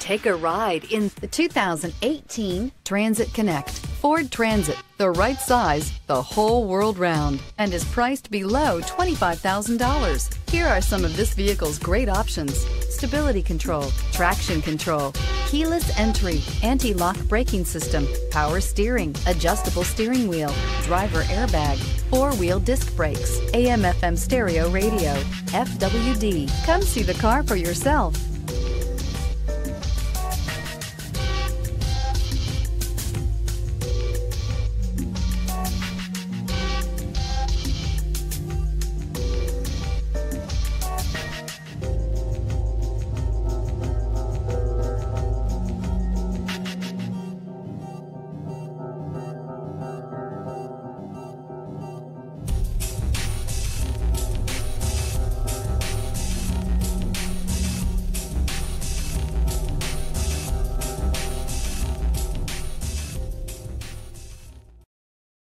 Take a ride in the 2018 Transit Connect. Ford Transit, the right size the whole world round, and is priced below $25,000. Here are some of this vehicle's great options: stability control, traction control, keyless entry, anti-lock braking system, power steering, adjustable steering wheel, driver airbag, four-wheel disc brakes, AM/FM stereo radio, FWD. Come see the car for yourself.